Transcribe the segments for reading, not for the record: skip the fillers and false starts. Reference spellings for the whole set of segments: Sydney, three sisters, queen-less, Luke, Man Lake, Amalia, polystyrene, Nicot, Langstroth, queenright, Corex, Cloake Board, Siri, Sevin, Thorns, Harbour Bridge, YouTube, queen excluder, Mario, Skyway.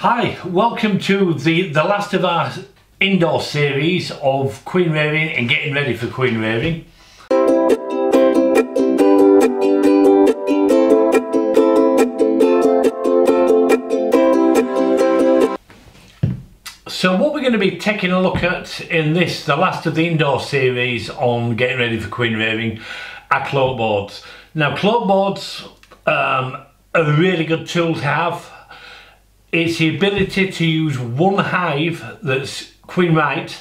Hi, welcome to the last of our indoor series of queen rearing and getting ready for queen rearing. So what we're going to be taking a look at in this, the last of the indoor series on getting ready for queen rearing, are cloake boards. Now cloake boards are a really good tool to have. It's the ability to use one hive that's queen right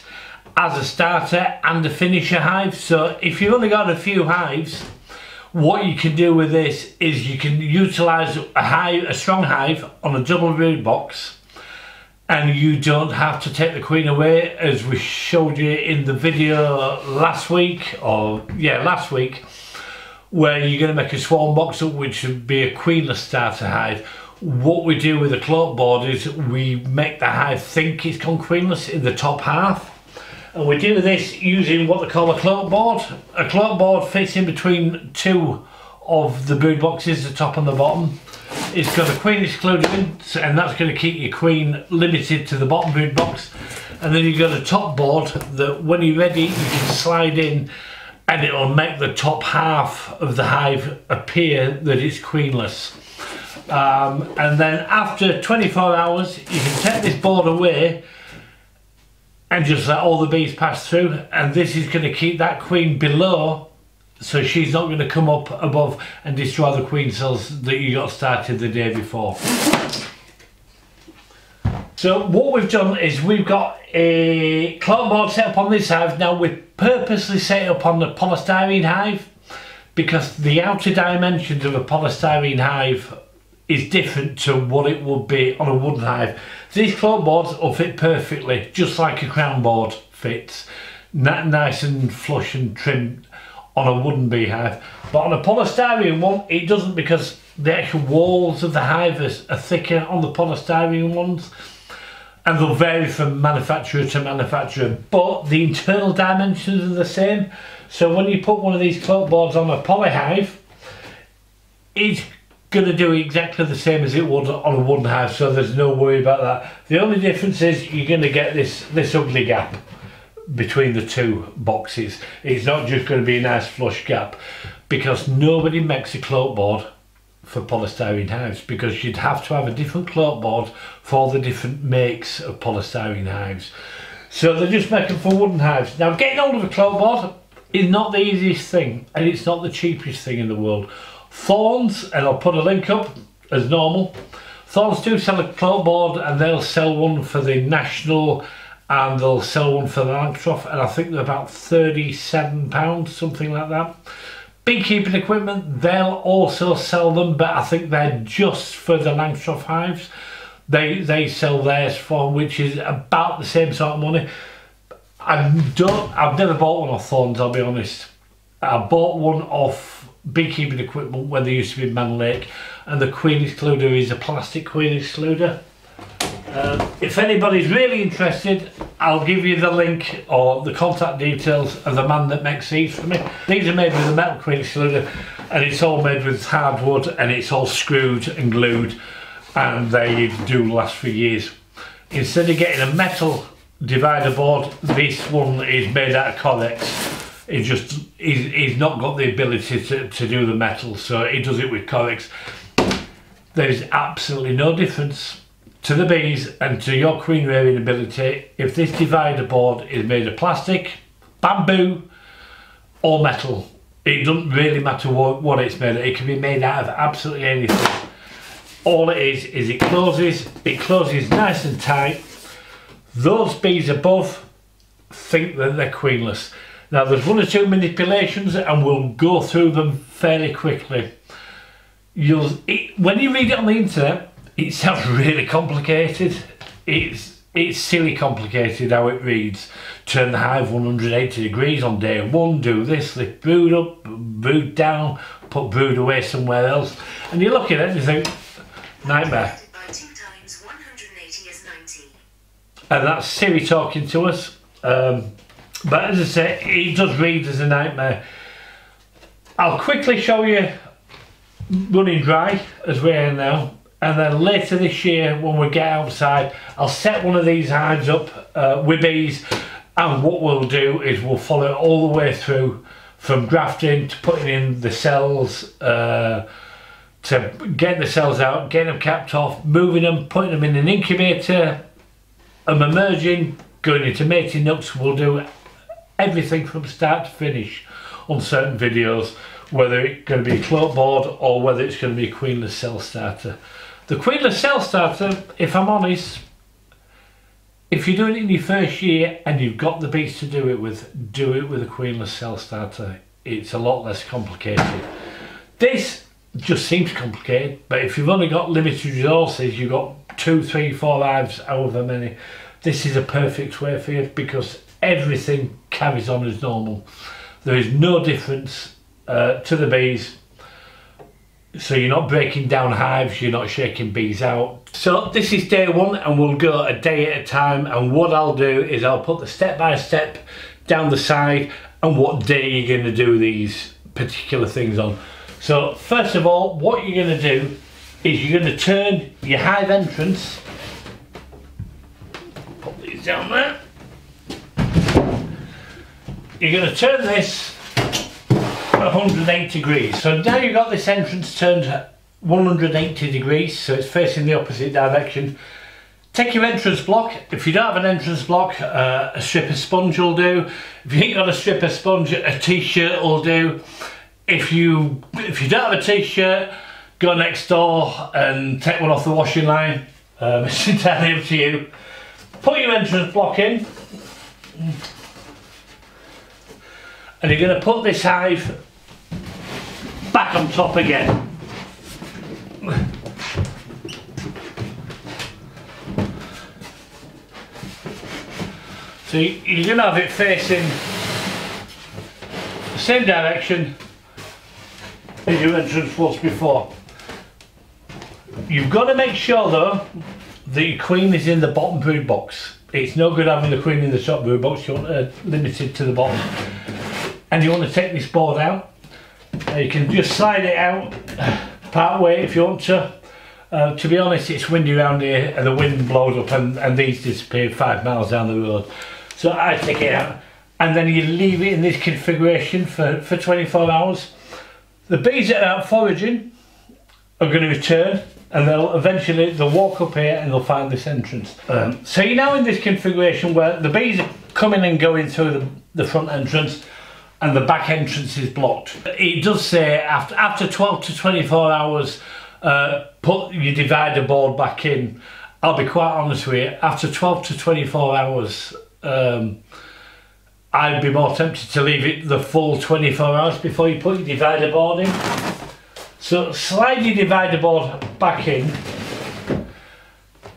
as a starter and a finisher hive. So if you've only got a few hives, what you can do with this is you can utilise a strong hive on a double brood box, and you don't have to take the queen away, as we showed you in the video last week, where you're going to make a swarm box up, which would be a queenless starter hive. What we do with the cloake board is we make the hive think it's gone queenless in the top half, and we do this using what they call a cloake board. A cloake board fits in between two of the brood boxes, the top and the bottom. It's got a queen excluder in, and that's going to keep your queen limited to the bottom brood box, and then you've got a top board that when you're ready you can slide in, and it'll make the top half of the hive appear that it's queenless. And then after 24 hours you can take this board away and just let all the bees pass through, and this is going to keep that queen below, so she's not going to come up above and destroy the queen cells that you got started the day before. So what we've done is we've got a cloake board set up on this hive. Now we purposely set it up on the polystyrene hive because the outer dimensions of a polystyrene hive is different to what it would be on a wooden hive. These cloake boards will fit perfectly, just like a crown board fits, nice and flush and trimmed on a wooden beehive. But on a polystyrene one, it doesn't, because the actual walls of the hive are thicker on the polystyrene ones, and they'll vary from manufacturer to manufacturer. But the internal dimensions are the same. So when you put one of these cloake boards on a poly hive, it's going to do exactly the same as it would on a wooden hive, so there's no worry about that. The only difference is you're going to get this ugly gap between the two boxes. It's not just going to be a nice flush gap, because nobody makes a cloake board for polystyrene hives, because you'd have to have a different cloake board for the different makes of polystyrene hives. So they're just making for wooden hives. Now getting hold of a cloake board is not the easiest thing, and it's not the cheapest thing in the world. Thorns, and I'll put a link up as normal, Thorns do sell a cloake board, and they'll sell one for the National and they'll sell one for the Langstroth, and I think they're about £37, something like that. Beekeeping Equipment, they'll also sell them, but I think they're just for the Langstroth hives. They sell theirs for, which is about the same sort of money. I've never bought one off Thorns, I'll be honest. I bought one off Beekeeping Equipment when they used to be Man Lake, and the queen excluder is a plastic queen excluder. If anybody's really interested, I'll give you the link or the contact details of the man that makes these for me. These are made with a metal queen excluder, and it's all made with hardwood, and it's all screwed and glued, and they do last for years. Instead of getting a metal divider board, this one is made out of Corex. It just, he's not got the ability to do the metal, so he does it with Corex. There's absolutely no difference to the bees and to your queen rearing ability if this divider board is made of plastic, bamboo or metal. It doesn't really matter what it's made of. It can be made out of absolutely anything. All it is it closes nice and tight. Those bees above think that they're queenless. Now there's one or two manipulations, and we'll go through them fairly quickly. When you read it on the internet, it sounds really complicated. It's silly complicated how it reads. Turn the hive 180 degrees on day one, do this, lift brood up, brood down, put brood away somewhere else. And you look at it and you think, nightmare. 19 times 180 is 90. And that's Siri talking to us. But as I say, it does read as a nightmare. I'll quickly show you running dry as we're in now, And then later this year, when we get outside, I'll set one of these hives up with bees, and what we'll do is we'll follow it all the way through from grafting to putting in the cells, to get the cells out, getting them capped off, moving them, putting them in an incubator, and emerging, going into mating nooks. We'll do everything from start to finish on certain videos, whether it's going to be a cloake board or whether it's going to be a queenless cell starter. The queenless cell starter, if I'm honest, if you're doing it in your first year and you've got the bees to do it with a queenless cell starter. It's a lot less complicated. This just seems complicated, but if you've only got limited resources, you've got 2, 3, 4 hives, however many, this is a perfect way for you, because everything carries on as normal. There is no difference to the bees, so you're not breaking down hives, you're not shaking bees out. So this is day one, and we'll go a day at a time, and what I'll do is I'll put the step by step down the side and what day you're going to do these particular things on. So first of all, what you're going to do is you're going to turn your hive entrance, put these down there, you're going to turn this 108 degrees. So now you've got this entrance turned 180 degrees, so it's facing the opposite direction. Take your entrance block. If you don't have an entrance block, a strip of sponge will do. If you ain't got a strip of sponge, a t-shirt will do. If you don't have a t-shirt, go next door and take one off the washing line. It's entirely up to you. Put your entrance block in, and you're going to put this hive back on top again. So you're going to have it facing the same direction as your entrance was before. You've got to make sure though that your queen is in the bottom brood box. It's no good having the queen in the top brood box, you want her limited to the bottom. And you want to take this board out. You can just slide it out part way if you want to be honest, it's windy around here and the wind blows up and these disappear 5 miles down the road. So I take it out, and then you leave it in this configuration for 24 hours. The bees that are out foraging are going to return, and they'll eventually walk up here and they'll find this entrance. So you're now in this configuration where the bees are coming and going through the front entrance, and the back entrance is blocked. It does say after 12 to 24 hours, put your divider board back in. I'll be quite honest with you, after 12 to 24 hours, I'd be more tempted to leave it the full 24 hours before you put your divider board in. So slide your divider board back in.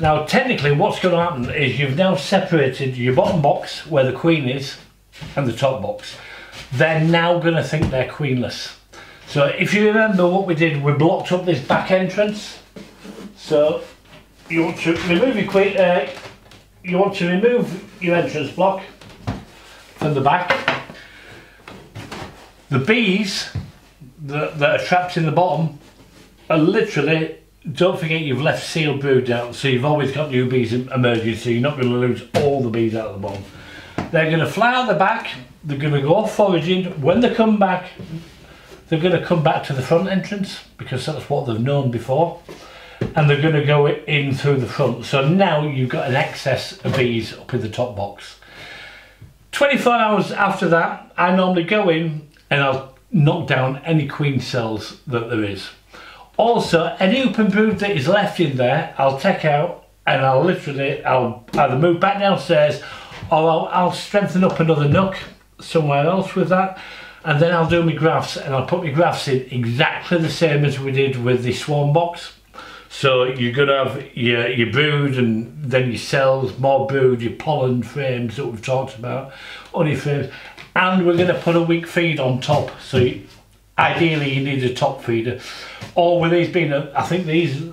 Now technically what's going to happen is you've now separated your bottom box where the queen is and the top box. They're now going to think they're queenless. So if you remember what we did, we blocked up this back entrance. So you want to remove your queen, remove your entrance block from the back. The bees that are trapped in the bottom are literally, don't forget you've left sealed brood down, so you've always got new bees emerging, so you're not going to lose all the bees out of the bottom. They're going to fly out the back, they're going to go off foraging. When they come back, they're going to come back to the front entrance, because that's what they've known before, and they're going to go in through the front. So now you've got an excess of bees up in the top box. 24 hours after that, I normally go in and I'll knock down any queen cells that there is. Also, any open brood that is left in there, I'll take out, and I'll either move back downstairs, or I'll strengthen up another nook somewhere else with that, and then I'll do my grafts, and I'll put my grafts in exactly the same as we did with the swarm box. So you're going to have your brood, and then your cells, more brood, your pollen frames that we've talked about, honey frames, and we're going to put a weak feed on top. So ideally you need a top feeder, or with these being, I think these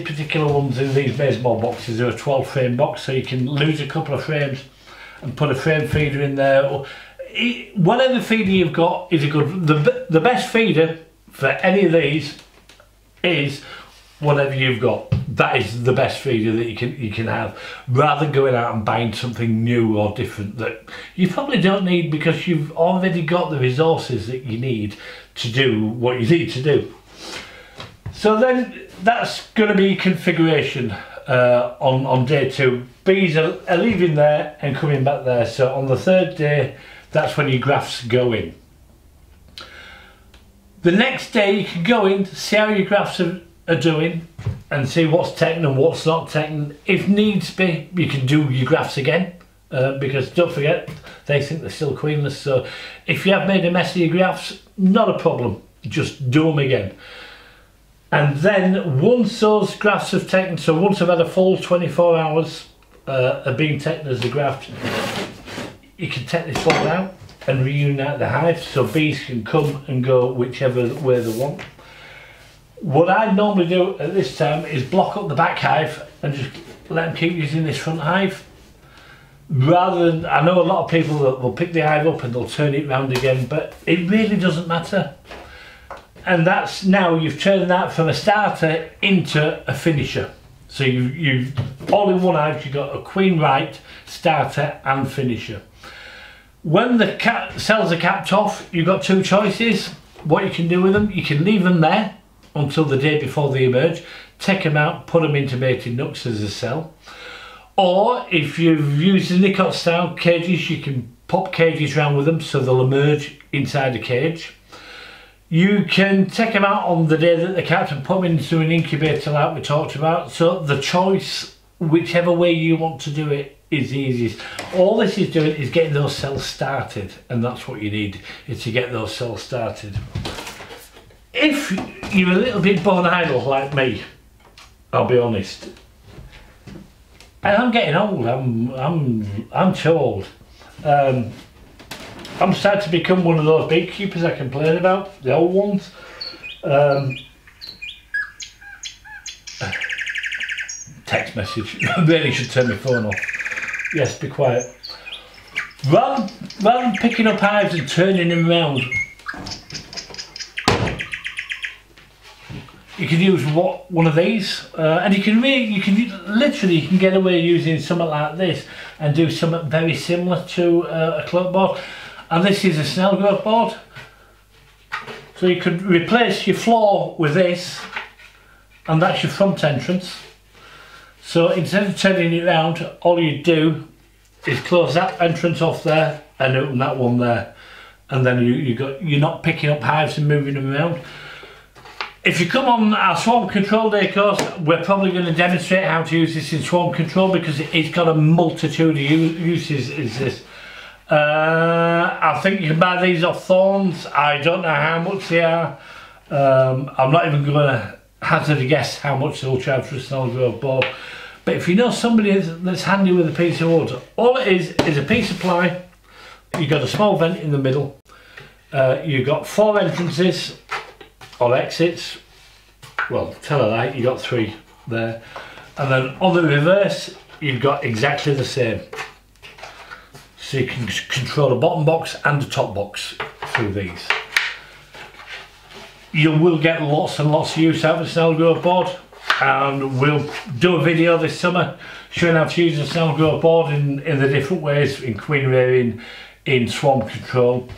particular ones in these baseball boxes are a 12 frame box, so you can lose a couple of frames and put a frame feeder in there. Or whatever feeder you've got is a good. The best feeder for any of these is whatever you've got, that is the best feeder that you can have, rather than going out and buying something new or different that you probably don't need, because you've already got the resources that you need to do what you need to do. So then that's going to be configuration on day two. Bees are leaving there and coming back there, so on the third day that's when your grafts go in. The next day you can go in, see how your grafts are doing and see what's taken and what's not taken. If needs be, you can do your grafts again, because don't forget, they think they're still queenless, so if you have made a mess of your grafts, not a problem, just do them again. And then once those grafts have taken, so once I've had a full 24 hours of being taken as a graft, you can take this board out and reunite the hive, so bees can come and go whichever way they want. What I normally do at this time is block up the back hive and just let them keep using this front hive, rather than, I know a lot of people that will pick the hive up and they'll turn it round again, but it really doesn't matter. And that's, now you've turned that from a starter into a finisher. So you've all in one hive, you've got a queen right, starter and finisher. When the cells are capped off, you've got two choices what you can do with them. You can leave them there until the day before they emerge, take them out, put them into mating nooks as a cell. Or if you've used the Nicot style cages, you can pop cages around with them so they'll emerge inside a cage. You can take them out on the day that they're capped and put them into an incubator like we talked about. So the choice, whichever way you want to do it, is easiest. All this is doing is getting those cells started, and that's what you need, is to get those cells started. If you're a little bit born idle like me, I'll be honest, and I'm getting old, I'm too old. I'm starting to become one of those beekeepers I complain about, the old ones. Text message, I really should turn my phone off. Yes, be quiet. Rather than picking up hives and turning them around, you can use one of these, and you can literally get away using something like this and do something very similar to a cloake board. And this is a snail growth board, so you could replace your floor with this, and that's your front entrance. So instead of turning it round, all you do is close that entrance off there and open that one there, and then you're not picking up hives and moving them around. If you come on our swarm control day course, we're probably going to demonstrate how to use this in swarm control, because it's got a multitude of uses. Is this? I think you can buy these off Thorns. I don't know how much they are. I'm not even going to hazard a guess how much they'll charge for a snail growth board. But if you know somebody that's handy with a piece of wood, all it is a piece of ply. You've got a small vent in the middle. You've got four entrances. Or exits, well, tell her that, you got three there, and then on the reverse you've got exactly the same, so you can control the bottom box and the top box through these. You will get lots and lots of use out of a snail growth board, and we'll do a video this summer showing how to use a snail growth board in the different ways, in queen rearing, in swarm control.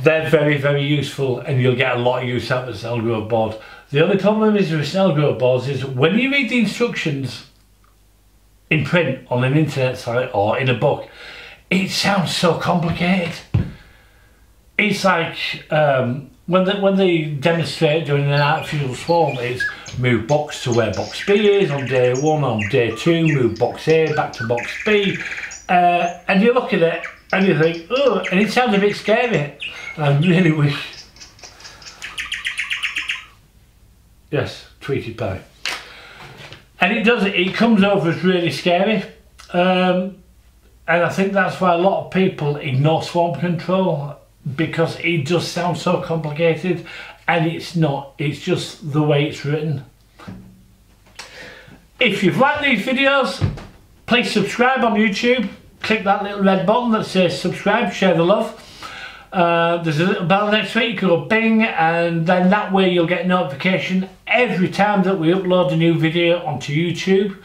They're very, very useful, and you'll get a lot of use out of the snail growth board. The only problem is with snail growth boards is when you read the instructions in print on an internet site or in a book, it sounds so complicated. It's like when they demonstrate during an artificial swarm, it's move box to where box B is on day one, on day two, move box A back to box B, and you look at it and you think, oh, and it sounds a bit scary. I really wish, yes, Tweety Pie, and it comes over as really scary, and I think that's why a lot of people ignore swarm control, because it just sounds so complicated, and it's not, it's just the way it's written. If you've liked these videos, please subscribe on YouTube, click that little red button that says subscribe, share the love. There's a little bell next week, you can go bing, and then that way you'll get a notification every time that we upload a new video onto YouTube.